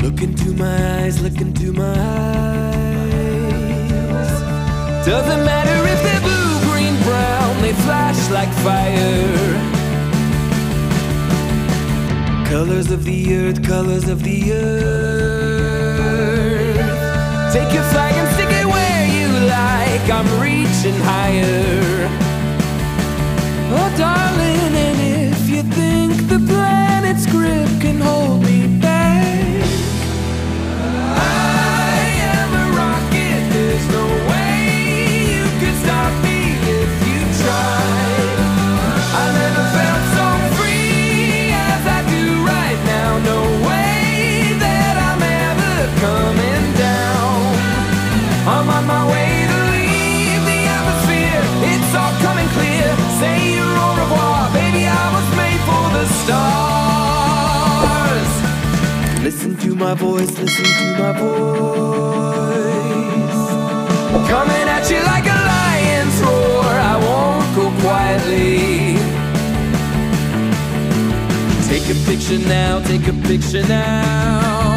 Look into my eyes, look into my eyes. Doesn't matter if they're blue, green, brown, they flash like fire. Colors of the earth, colors of the earth. Take your flag and stick it where you like, I'm reaching higher. Oh darling, and if you think the planet's grip can hold me back, I am a rocket, there's no way you can stop me if you try. I never felt so free as I do right now, no way that I'm ever coming down. I'm on my way to leave the atmosphere, it's all coming clear. Say you au revoir, baby, I was made for the stars. Listen to my voice, listen to my voice, coming at you like a lion's roar, I won't go quietly. Take a picture now, take a picture now.